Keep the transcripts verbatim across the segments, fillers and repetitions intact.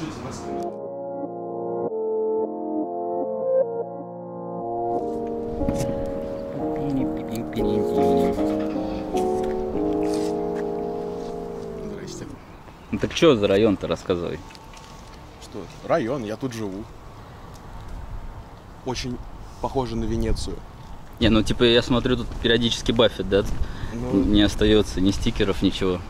чуть за Москву. Ну так что за район-то, рассказывай? Что? Район, я тут живу. Очень похоже на Венецию. Не, ну типа я смотрю, тут периодически баффит, да? Ну... Не остается ни стикеров, ничего.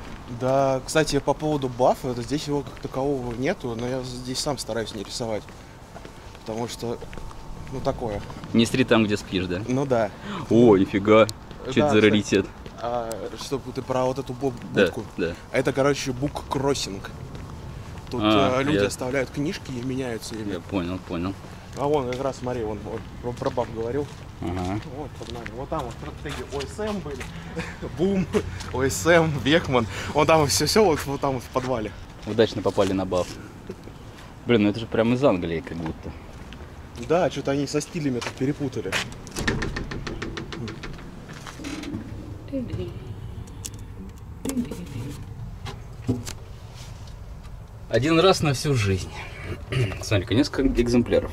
Да, кстати, по поводу баффа, здесь его как такового нету, но я здесь сам стараюсь не рисовать. Потому что, ну такое. Не стри там, где спишь, да? Ну да. О, нифига. Что да, это за раритет? А, чтобы ты про вот эту боб будку. Да, да. Это, короче, буккроссинг. Тут а, люди я... оставляют книжки и меняются ими. Я понял, понял. А вон, как раз, смотри, вон, вон про баб говорил. Ага. Вот, вот там вот стратегии О С М были. Бум, О С М, Бекман. Вон там все-все, вот, вот там вот в подвале. Удачно попали на баф. Блин, ну это же прям из Англии как будто. Да, что-то они со стилями тут перепутали. Один раз на всю жизнь. Смотри, несколько экземпляров.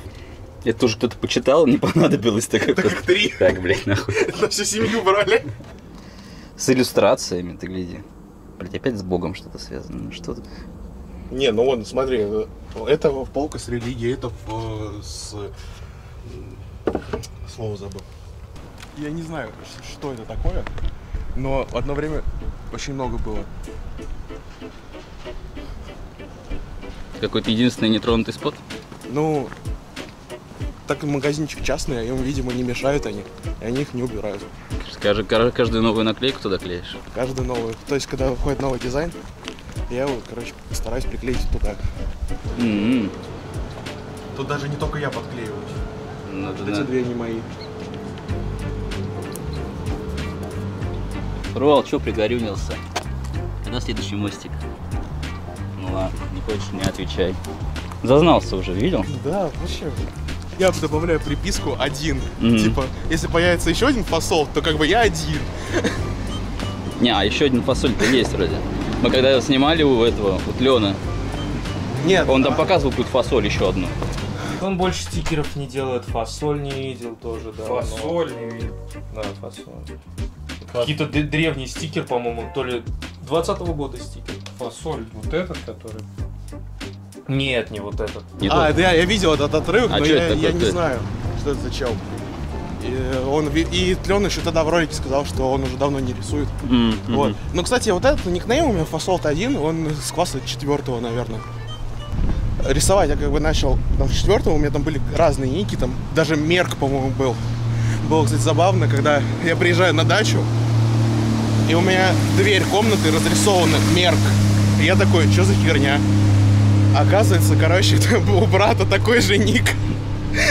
Это тоже кто-то почитал, не понадобилось. Так, так три. Так, блядь, нахуй. Это всю семью брали. С иллюстрациями, ты гляди. Блядь, опять с Богом что-то связано. Ну, что-то. Не, ну вон, смотри. Это полка с религией, это с... Слово забыл. Я не знаю, что это такое, но одно время очень много было. Какой-то единственный нетронутый спот? Ну, так магазинчик частный, им, видимо, не мешают они, и они их не убирают. Скажи, каждую новую наклейку туда клеишь? Каждую новую. То есть, когда выходит новый дизайн, я вот, короче, стараюсь приклеить туда. Mm-hmm. Тут даже не только я подклеиваюсь. Надо, вот эти две не мои. Рвал, что пригорюнился? Когда следующий мостик? Ну ладно, не хочешь, не отвечай. Зазнался уже, видел? Да, вообще. Я добавляю приписку один. Mm-hmm. Типа, если появится еще один фасоль, то как бы я один. Не, а еще один фасоль-то есть вроде. Мы когда его снимали у этого, у Тлена. Нет. Он там показывал какую-то фасоль еще одну. Он больше стикеров не делает, фасоль не видел тоже, да. Фасоль не видел. Да, фасоль. Какие-то древний стикер, по-моему, то ли двадцатого года стикер. Фасоль, вот этот, который... Нет, не вот этот. Не а, да, я видел этот отрывок, а но я, я не знаю, что это за чел. И, он, и Тлен еще тогда в ролике сказал, что он уже давно не рисует. Mm -hmm. Вот. Но, кстати, вот этот никнейм у меня Фасолд один, он с класса четвертого, наверное. Рисовать я как бы начал там, с четвертого, у меня там были разные ники, там даже Мерк, по-моему, был. Было, кстати, забавно, когда я приезжаю на дачу, и у меня дверь комнаты разрисована Мерк. И я такой, что за херня? Оказывается, короче, у брата такой же ник.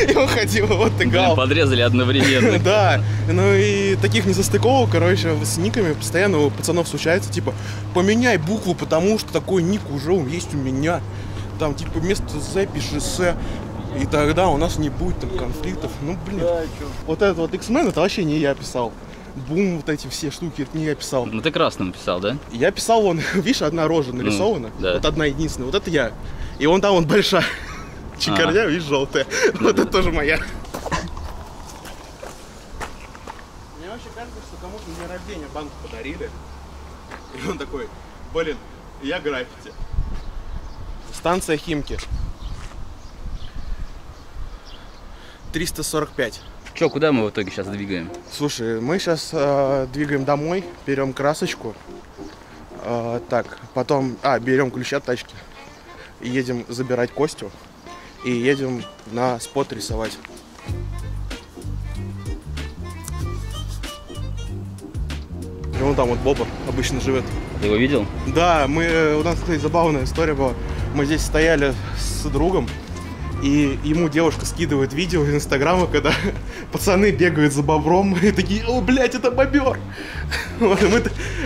И он ходил, вот и гал. Подрезали одновременно. Да, ну и таких несостыковок, короче, с никами постоянно у пацанов случается. Типа, поменяй букву, потому что такой ник уже есть у меня. Там, типа, вместо З пиши С. И тогда у нас не будет там конфликтов. Ну, блин. Да, вот этот вот Икс-мен, это вообще не я писал. Бум, вот эти все штуки, это не я писал. Ну, ты красным писал, да? Я писал, вон, видишь, одна рожа нарисована. Mm, да. Вот одна единственная. Вот это я. И вон там, вон, большая. Чикарня, а -а -а. Видишь, желтая. Вот это тоже моя. Мне вообще кажется, что кому-то на день рождения банку подарили. И он такой, блин, я граффити. Станция Химки. триста сорок пять. Че, куда мы в итоге сейчас двигаем? Слушай, мы сейчас э, двигаем домой, берем красочку. Э, так, потом... А, берем ключи от тачки. И едем забирать Костю. И едем на спот рисовать. И вон там вот Боба обычно живет. Ты его видел? Да, мы, у нас, кстати, забавная история была. Мы здесь стояли с другом. И ему девушка скидывает видео из Инстаграма, когда пацаны бегают за бобром и такие, о, блядь, это бобер! Вот,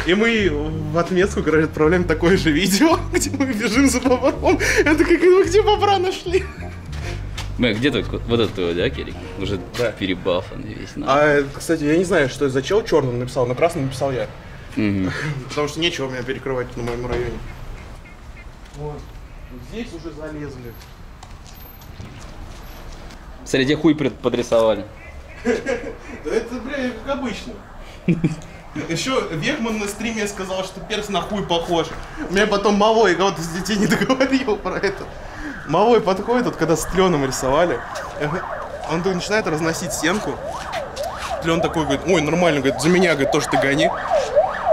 и, мы, и мы в отместку, короче, отправляем такое же видео, где мы бежим за бобром. Это как, ну где бобра нашли? Мэ, где твой, вот этот твой, да, Кирик? Уже да. Перебафанный весь. Надо. А, кстати, я не знаю, что за чел черным написал, но красным написал я. Угу. Потому что нечего меня перекрывать на моем районе. Вот. Здесь уже залезли. Среди хуй подрисовали. Да это, бля, как обычно. Еще Вегман на стриме сказал, что перс на хуй похож. У меня потом Малой, кого-то с детей не договорил про это. Малой подходит, вот когда с Тленом рисовали. Он тут начинает разносить стенку. Тлен такой говорит: ой, нормально, говорит, за меня, говорит, тоже ты гони.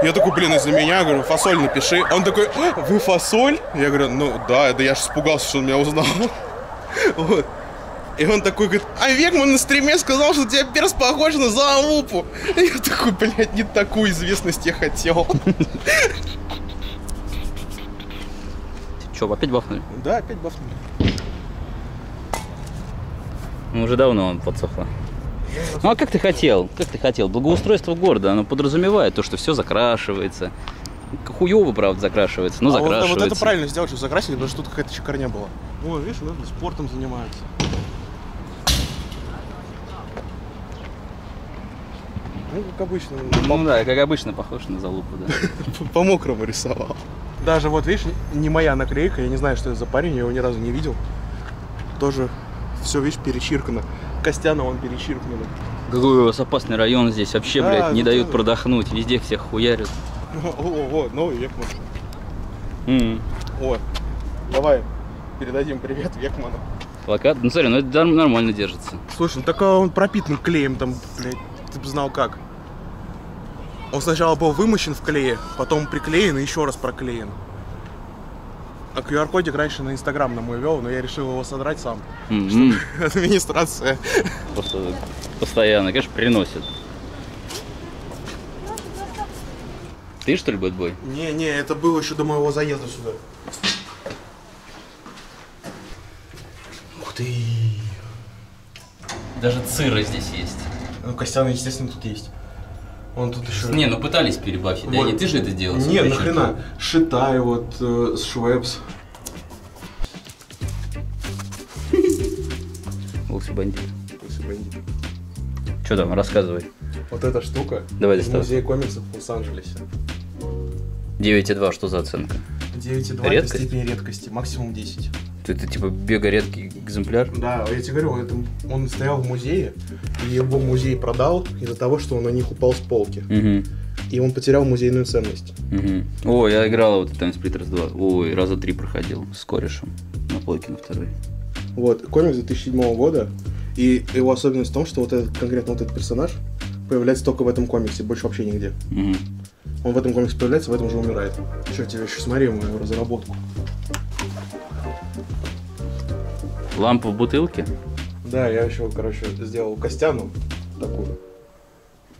Я такой, блин, из-за меня, говорю, Фасоль напиши. Он такой: вы Фасоль? Я говорю: ну да, да я же испугался, что он меня узнал. Вот. И он такой говорит: а Вегман на стриме сказал, что тебя перс похож на залупу. Я такой: блядь, не такую известность я хотел. Ты чё, опять бафнули? Да, опять бафнули. Ну, уже давно он подсохло. Ну а как ты хотел? Как ты хотел? Благоустройство города, оно подразумевает то, что все закрашивается. Хуёво, правда, закрашивается, но а закрашивается. Вот, вот это правильно сделать, что закрасили, потому что тут какая-то чекарня была. Ой, видишь, вот спортом занимаются. Ну, как обычно. Ну да, как обычно, похож на залупу, да. По-мокрому рисовал. Даже вот, видишь, не моя наклейка, я не знаю, что это за парень, я его ни разу не видел. Тоже все, видишь, перечиркано. Костяна он перечиркнула. Какой у вас опасный район здесь. Вообще, да, блядь, не да, дают да. продохнуть. Везде всех хуярят. О-о-о, новый Вегман. Mm. О, давай передадим привет Вегману. Плакат? Ну, смотри, ну это нормально держится. Слушай, ну так он пропитан клеем там, блядь. Ты бы знал как. Он сначала был вымощен в клее, потом приклеен и еще раз проклеен. А ку ар-кодик раньше на Инстаграм нам увел, но я решил его содрать сам. Mm-hmm. Администрация. Просто постоянно, конечно, приносит. Ты, что ли, бэтбой? Не, не, это было еще до моего заезда сюда. Ух ты! Даже циро здесь есть. Ну, Костяна, естественно, тут есть. Он тут еще... Не, ну пытались перебафить, вот. Да не ты же это делал? Не, нахрена. Шитай, вот, э, Швепс. Булз-бандит. Булз-бандит. Что там, рассказывай. Вот эта штука. Давай доставай. Музей комиксов в Лос-Анджелесе. девять и два, что за оценка? девять и два это степень редкости, максимум десять. Это типа бега редкий экземпляр? Да, я тебе говорю, это, он стоял в музее, и его музей продал из-за того, что он на них упал с полки. Угу. И он потерял музейную ценность. Угу. О, я играл вот в Тайм Сплиттерс два. Ой, раза три проходил с корешем на плойке на второй. Вот, комикс две тысячи седьмого года, и его особенность в том, что вот этот, конкретно вот этот персонаж появляется только в этом комиксе, больше вообще нигде. Угу. Он в этом комиксе появляется, в этом же умирает. Черт, я еще смотри мою разработку. Лампа в бутылке? Да, я еще, короче, сделал Костяну такую.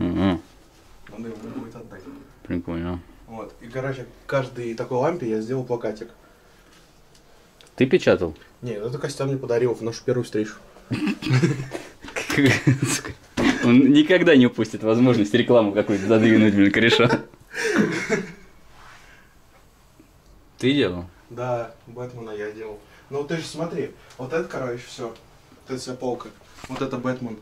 Угу. Надо его будет отдать. Прикольно. Вот. И, короче, каждой такой лампе я сделал плакатик. Ты печатал? Нет, это Костян мне подарил в нашу первую встречу. Он никогда не упустит возможность рекламу какую-то задвинуть, блин, кореша. Ты делал? Да, Бэтмена я делал. Ну ты же смотри, вот это, короче, все. Вот это вся полка. Вот это Бэтмен.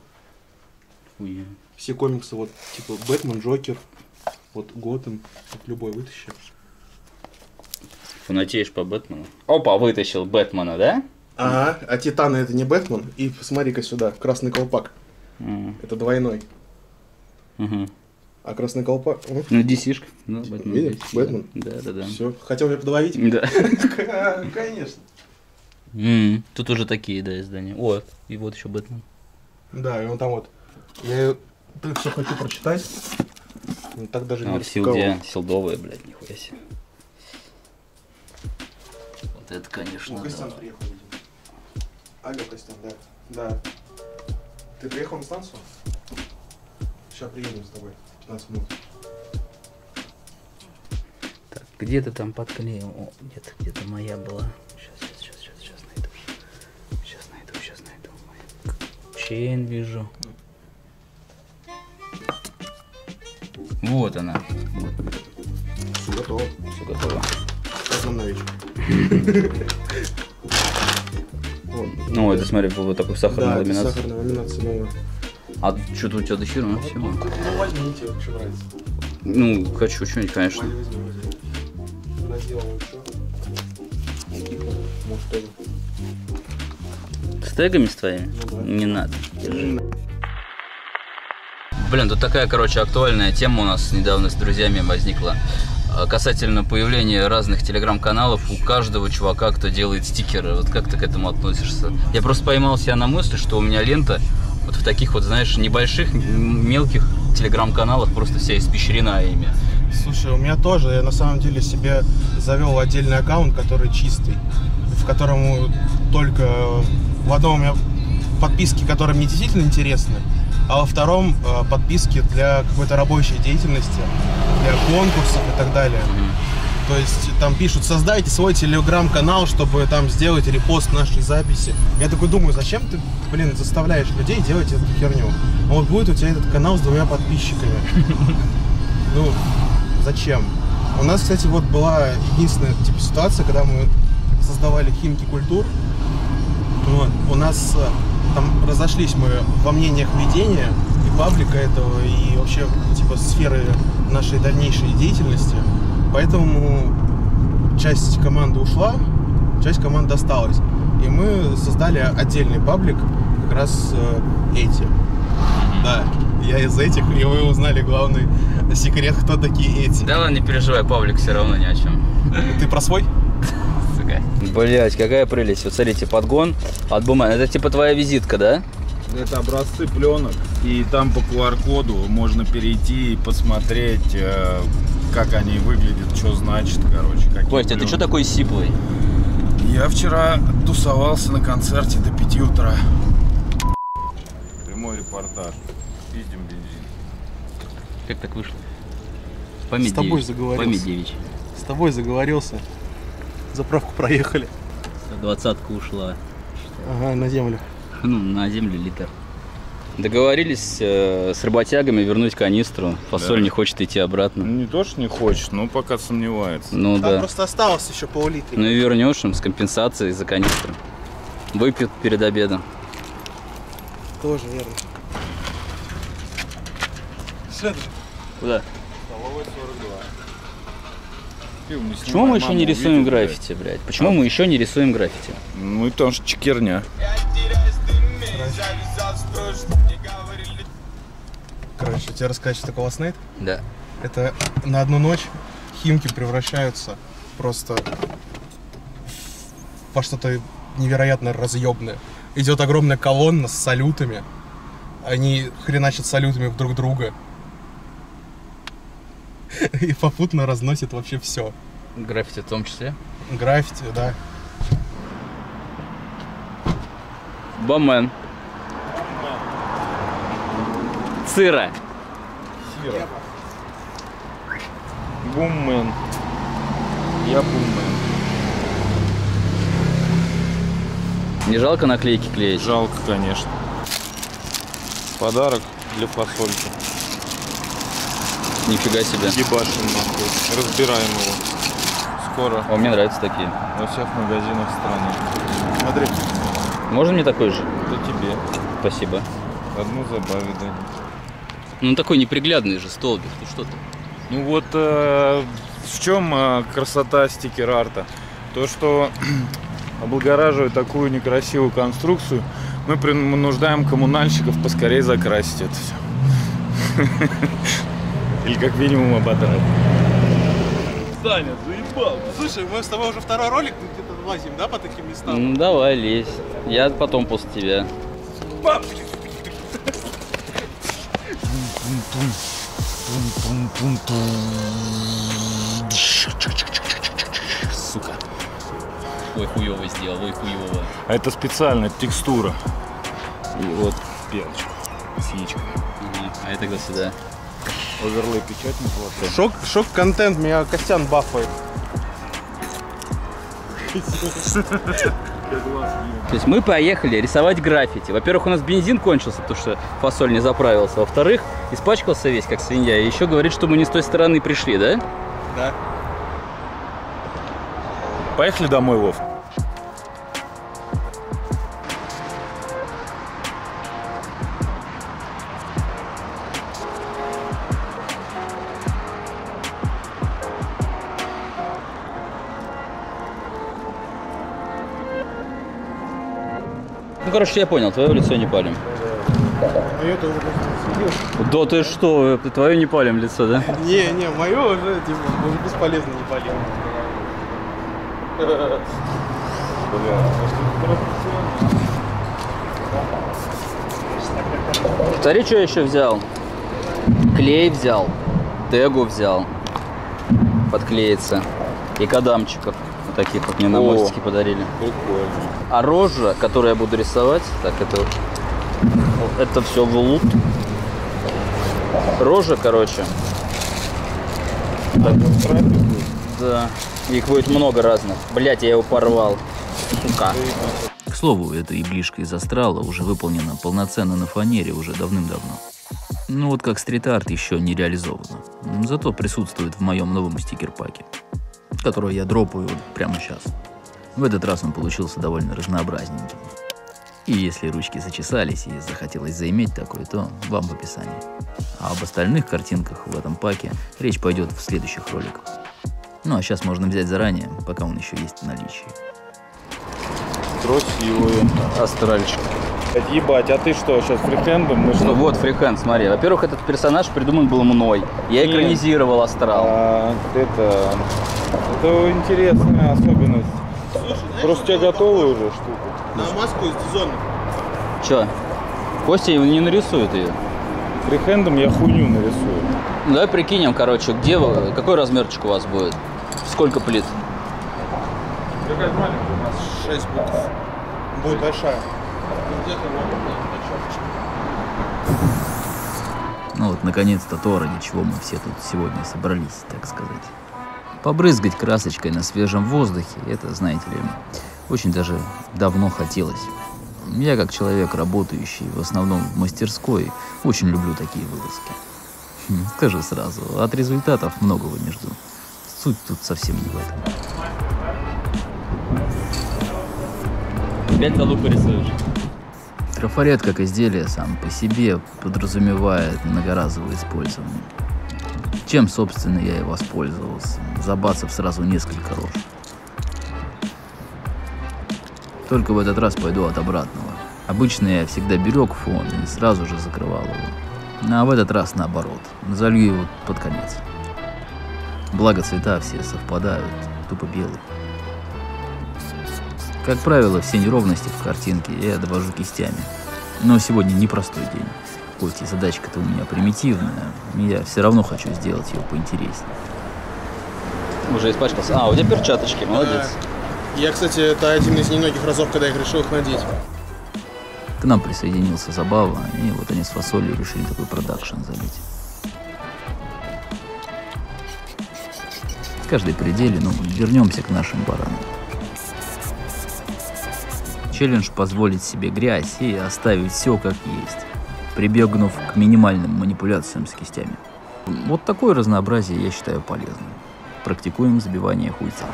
Хуя. Все комиксы, вот, типа, Бэтмен, Джокер, вот Готэм, вот любой вытащи. Фанатеешь по Бэтмену? Опа, вытащил Бэтмена, да? Ага, а Титаны это не Бэтмен. И посмотри-ка сюда, красный колпак. Mm. Это двойной. Угу. А красный колпак... Ну, ди си-шка. Ну, Бэтмен. Видишь? Бэтмен? Да, да, да. Все, хотел меня подловить? Да. Конечно. Mm, тут уже такие, да, издания. О, и вот еще Бэтмен. Да, и он там вот. Я так все хочу прочитать. Но так даже а, не рисковал. Селдовая, блядь, нихуя себе. Вот это, конечно, ну, Костян да. приехал, видимо. Алло, Костян, да. Да. Ты приехал на станцию? Сейчас приедем с тобой. пятнадцать минут. Так, где-то там подклеил. О, где-то, где-то моя была. Сейчас. Чейн вижу. Вот она. Все готово. Все готово. Сейчас нам новичок. Ну, это смотри, было такой сахарный ламинат. Да, сахарная ламинация новая. А что-то у тебя дохера на всего? Ну, возьмите, что нравится. Ну, хочу что-нибудь, конечно. Наделал еще. ему что ли. С тегами с твоими? Ну, да. Не надо. Держи. Блин, тут такая, короче, актуальная тема у нас недавно с друзьями возникла. Касательно появления разных телеграм-каналов у каждого чувака, кто делает стикеры. Вот как ты к этому относишься? Я просто поймал себя на мысли, что у меня лента вот в таких вот, знаешь, небольших, мелких телеграм-каналах просто вся испещрена ими. Слушай, у меня тоже. Я на самом деле себе завел отдельный аккаунт, который чистый, в котором только... В одном у меня подписки, которые мне действительно интересны, а во втором э, подписки для какой-то рабочей деятельности, для конкурсов и так далее. Mm-hmm. То есть там пишут, создайте свой телеграм-канал, чтобы там сделать репост нашей записи. Я такой думаю, зачем ты, блин, заставляешь людей делать эту херню? А вот будет у тебя этот канал с двумя подписчиками. Ну, зачем? У нас, кстати, вот была единственная типа ситуация, когда мы создавали «Химки культур». Вот. У нас там разошлись мы во мнениях ведения и паблика этого, и вообще типа сферы нашей дальнейшей деятельности. Поэтому часть команды ушла, часть команды осталась. И мы создали отдельный паблик, как раз э, эти. Да, я из этих, и вы узнали главный секрет, кто такие эти. Да ладно, не переживай, паблик все равно ни о чем. Ты про свой? Блять, какая прелесть. Вот смотрите, подгон от BOMMAN. Это типа твоя визитка, да? Это образцы пленок. И там по ку ар коду можно перейти и посмотреть, как они выглядят, что значит, короче. Костя, пленки. Ты что такой сиплый? Я вчера тусовался на концерте до пяти утра. Прямой репортаж. Пиздим бензин. Как так вышло? Память С тобой девичь. заговорился. Память девичь. С тобой заговорился. Заправку проехали. Двадцатка ушла. Ага, на землю. Ну, на землю литр. Договорились э, с работягами вернуть канистру. Фасоль да. не хочет идти обратно. Ну, не то, что не хочет, но пока сомневается. Ну, Там да. просто осталось еще пол-литра. Ну и вернешь им с компенсацией за канистру. Выпьют перед обедом. Тоже верно. Следующий. Куда? Столовая сорок два. Почему мы еще не рисуем граффити, блядь? Почему мы еще не рисуем граффити? Ну, потому что чекерня. Короче, тебе рассказать, что такое ласт найт? Да. Это на одну ночь Химки превращаются просто во что-то невероятно разъебное. Идет огромная колонна с салютами. Они хреначат салютами друг друга. И попутно разносит вообще все. Граффити в том числе? Граффити, да. BOMMAN. Циро. Циро. BOMMAN. Я BOMMAN. Не жалко наклейки клеить? Жалко, конечно. Подарок для фасольки. Нифига себе. Ебашим нахуй. Разбираем его. Скоро. О, мне нравятся такие. Во всех магазинах страны. Смотри. Можно мне такой же? Да тебе. Спасибо. Одну забави, да. Ну такой неприглядный же столбик. Ты что-то. Ну вот э, в чем э, красота стикер-арта? То, что облагораживая такую некрасивую конструкцию, мы принуждаем коммунальщиков поскорее закрасить это все. Или как минимум ободрать. Саня, заебал. Слушай, мы с тобой уже второй ролик где-то лазим, да, по таким местам? Ну давай лезь. Я потом после тебя. Пап! Сука. Ой, хуёво сделал, ой, хуёво. А это специальная текстура. И вот пелочка с яичком. Угу. А я тогда сюда. Оверлей печать не шок, шок контент, меня Костян бафает. То есть мы поехали рисовать граффити. Во-первых, у нас бензин кончился, потому что фасоль не заправился. Во-вторых, испачкался весь, как свинья. И еще говорит, что мы не с той стороны пришли, да? Да. Поехали домой, Вов. Ну, короче, я понял, твое лицо не палим. Да ты что, твое не палим лицо, да? Не, не, мое уже, типа, уже бесполезно не палим. Смотри, что я еще взял. Клей взял, тегу взял, подклеится, и кадамчиков. Таких вот мне на мостике подарили. Прикольно. А рожа, которую я буду рисовать, так это вот, это все в лут. Рожа, короче. Так, да. Их будет много разных. Блять, я его порвал. Сука. К слову, эта иглишка из астрала уже выполнена полноценно на фанере уже давным-давно. Ну вот как стрит-арт еще не реализовано. Зато присутствует в моем новом стикер-паке, которого я дропаю прямо сейчас. В этот раз он получился довольно разнообразненьким. И если ручки зачесались и захотелось заиметь такой, то вам в описании. А об остальных картинках в этом паке речь пойдет в следующих роликах. Ну а сейчас можно взять заранее, пока он еще есть в наличии. Красивые астральчики. Ебать, а ты что, сейчас фрихендом? Мы ну вот фрихенд, смотри. Во-первых, этот персонаж придуман был мной. Я экранизировал астрал. А, это... Это интересная особенность. Слушай, знаешь, просто у тебя готовы уже штука. На маску из дизона. Че? Костя не нарисует ее. Фрихендом я хуйню нарисую. Ну, давай прикинем, короче, где вы, какой размерчик у вас будет? Сколько плит? Какая маленькая у нас? шесть будет. Будет большая. Ну вот, наконец-то то, ради чего мы все тут сегодня собрались, так сказать. Побрызгать красочкой на свежем воздухе, это, знаете ли, очень даже давно хотелось. Я, как человек, работающий в основном в мастерской, очень люблю такие вылазки. Скажу сразу, от результатов многого не жду. Суть тут совсем не в этом. Опять на лупу рисуешь? Трафарет, как изделие, сам по себе подразумевает многоразовое использование. Чем, собственно, я и воспользовался, забацав сразу несколько рож. Только в этот раз пойду от обратного. Обычно я всегда берег фон и сразу же закрывал его. А в этот раз наоборот, залью его под конец. Благо цвета все совпадают, тупо белые. Как правило, все неровности в картинке я довожу кистями. Но сегодня непростой день. Хоть и задачка-то у меня примитивная, я все равно хочу сделать ее поинтереснее. Уже испачкался. А, у тебя перчаточки, молодец. А, я, кстати, это один из немногих разов, когда я решил их надеть. К нам присоединился Забава, и вот они с Фасолью решили такой продакшн забить. В каждой пределе, ну, вернемся к нашим баранам. Челлендж позволить себе грязь и оставить все как есть, прибегнув к минимальным манипуляциям с кистями. Вот такое разнообразие я считаю полезным. Практикуем забивание хуйца.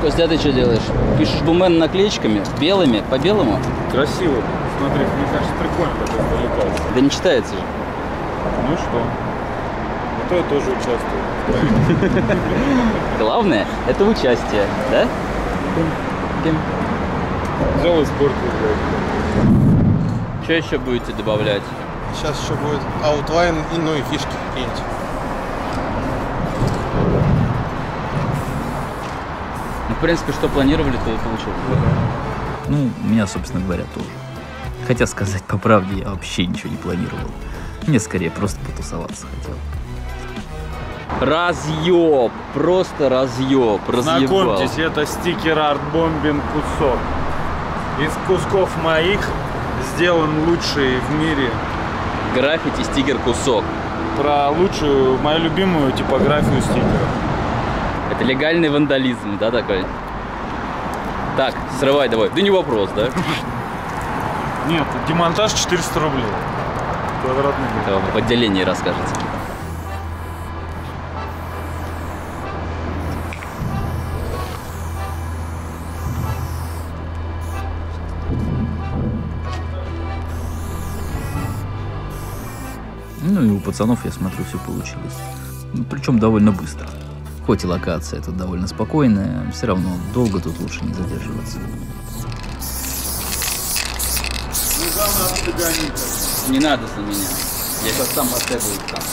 Костя, ты что делаешь? Пишешь BOMMAN наклеечками? Белыми? По-белому? Красиво. Смотри, мне кажется, прикольно, как это залетает. Да не читается же. Ну и что? А то я тоже участвую. Главное, это участие, да? Взял и спорт. Что еще будете добавлять? Сейчас еще будет аутлайн и ну и фишки какие-нибудь. Ну, в принципе, что планировали, то и получилось. Да. Ну, у меня, собственно говоря, тоже. Хотя сказать по правде, я вообще ничего не планировал. Мне скорее просто потусоваться хотел. Разъеб! Просто разъеб! Разъебал. Знакомьтесь, это стикер-арт бомбин кусок. Из кусков моих сделан лучший в мире граффити стикер кусок. Про лучшую, мою любимую типографию стикеров. Это легальный вандализм, да, такой? Так, срывай давай. Да не вопрос, да? Нет, демонтаж четыреста рублей. Квадратный метр. В отделении расскажете. Ну и у пацанов, я смотрю, все получилось. Причем довольно быстро. Хоть и локация тут довольно спокойная, все равно долго тут лучше не задерживаться. Не надо за меня. Я сейчас сам последую там.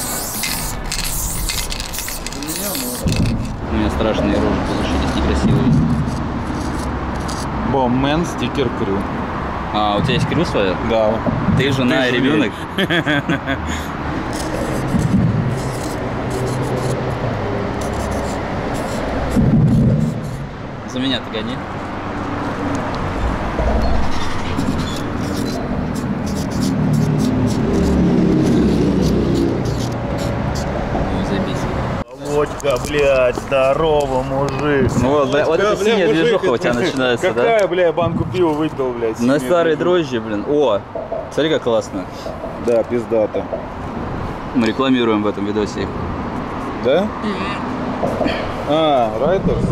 За меня можно. У меня страшные рожи получились, некрасивые. BOMMAN стикер крю. А, у тебя есть крю своя? Да. Ты жена и ребенок? За меня-то гони. Водька, блядь, здорово, мужик. Ну, вот, вот это синяя движуха у тебя начинается, какая, да? Какая, бля, банку пива выдал, блядь. На старые дрожжи, блин. О, смотри, как классно. Да, пиздато. Мы рекламируем в этом видосе. Да? А, Райдерс?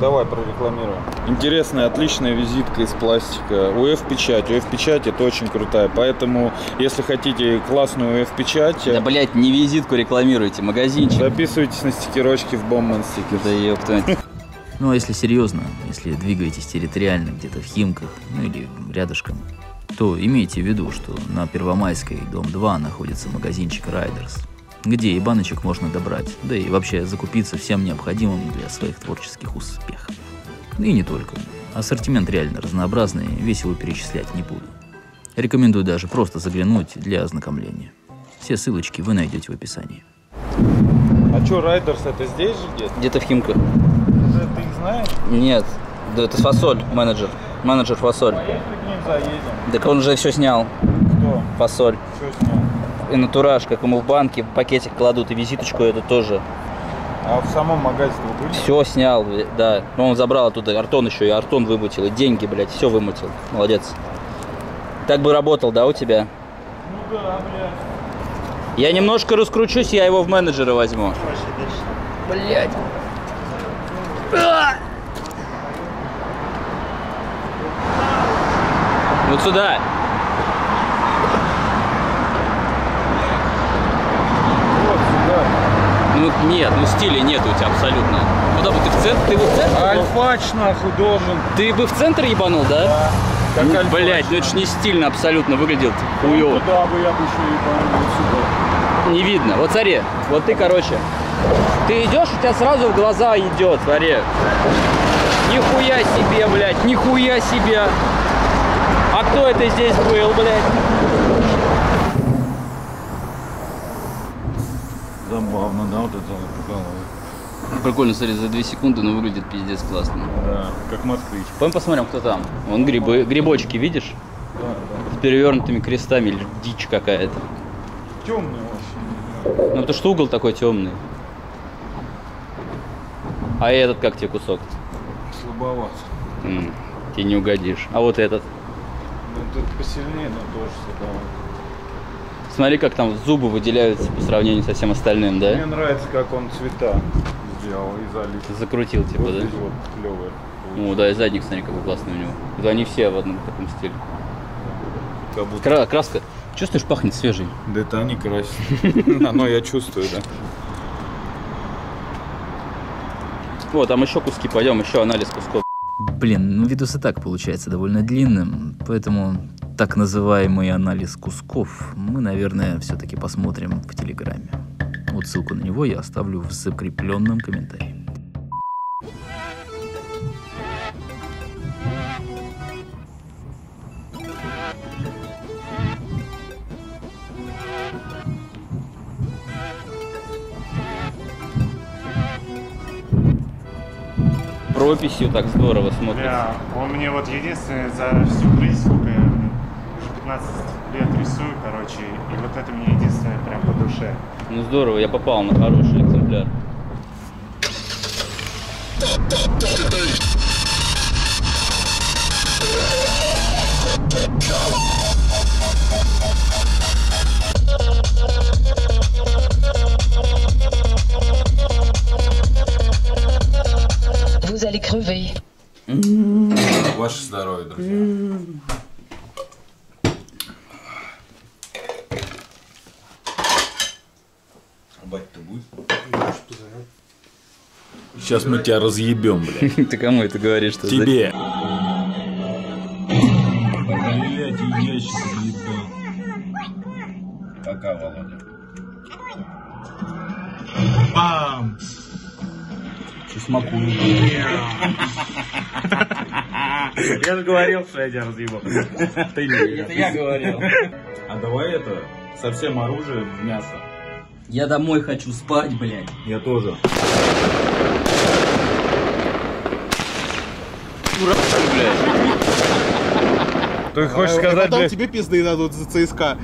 Давай прорекламируем. Интересная, отличная визитка из пластика. УФ-печать. УФ-печать это очень крутая. Поэтому, если хотите классную УФ-печать... Да, блядь, не визитку рекламируйте, магазинчик. Записывайтесь на стикерочки в BOMMAN стикер. Да ёпта. Ну, а если серьезно, если двигаетесь территориально где-то в Химках, ну или рядышком, то имейте в виду, что на Первомайской, дом два, находится магазинчик Райдерс, где и баночек можно добрать, да и вообще закупиться всем необходимым для своих творческих успехов. И не только. Ассортимент реально разнообразный, весь его перечислять не буду. Рекомендую даже просто заглянуть для ознакомления. Все ссылочки вы найдете в описании. А что, Райдерс это здесь же где-то? Где-то в Химках. Это ты их знаешь? Нет, да это Фасоль, менеджер. Менеджер Фасоль. А если к ним заедем? Так он уже все снял. Кто? Фасоль. Что снял? И натураж, как ему в банке, в пакетик кладут, и визиточку эту тоже. А в самом магазине были? Все снял, да. Но он забрал оттуда, Артон еще, и Артон вымутил, и деньги, блядь, все вымутил. Молодец. Так бы работал, да, у тебя? Ну да, блядь. Я немножко раскручусь, я его в менеджера возьму. Блядь. Вот сюда. Ну нет, ну стиля нет у тебя абсолютно. Куда бы ты в центр? Ты бы в центр? Альфач нахуй должен. Ты бы в центр ебанул, да? Да. Ну, блять, ну это ж не стильно абсолютно выглядел. Ну, хуёво. Куда бы я бы еще ебанул сюда. Не видно. Вот смотри, вот ты, короче. Ты идешь, у тебя сразу в глаза идет, смотри. Нихуя себе, блядь, нихуя себе. А кто это здесь был, блядь? Забавно, да, вот это головой. Прикольно, смотри, за две секунды, но выглядит пиздец классно. Да, как москвич. Пойдем посмотрим, кто там. Вон грибы, грибочки, видишь? Да, да. С перевернутыми крестами, или дичь какая-то. Темный вообще. Ну, потому что угол такой темный. А этот как тебе кусок? Слабоват. М-м, тебе не угодишь. А вот этот? Ну, этот посильнее, но тоже слабоват. Смотри, как там зубы выделяются по сравнению со всем остальным, да? Мне нравится, как он цвета сделал из оливки. Закрутил, типа, вот, да? Вот, клевый. Ну да, и задник, смотри, какой классный у него. Да, они все в одном таком стиле. Как будто... Кра краска. Чувствуешь, пахнет свежей? Да это они красят. Оно я чувствую, да. Вот, там еще куски, пойдем, еще анализ кусков. Блин, ну видос и так получается довольно длинным, поэтому... Так называемый анализ кусков мы, наверное, все-таки посмотрим в Телеграме. Вот ссылку на него я оставлю в закрепленном комментарии. Прописью так здорово смотрится. Да, он мне вот единственное за всю жизнь, сколько я... пятнадцать лет рисую, короче, и вот это мне единственное прям по душе. Ну здорово, я попал на хороший экземпляр. Vous allez crever. Ваше здоровье, друзья. Сейчас мы тебя разъебем, блядь. Ты кому это говоришь? Тебе. человечество, либо... Пока, Володя. Бам! Че смакую. Я же говорил, что я тебя разъебал. Ты не. Это я говорил. А давай это, совсем оружие в мясо. Я домой хочу спать, блядь. Я тоже. Ура, блядь. Ты хочешь а, сказать, потом блядь... тебе пизды дадут за ЦСКА.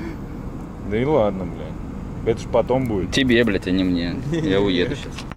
Да и ладно, блядь. Это ж потом будет. Тебе, блядь, а не мне. Я уеду сейчас.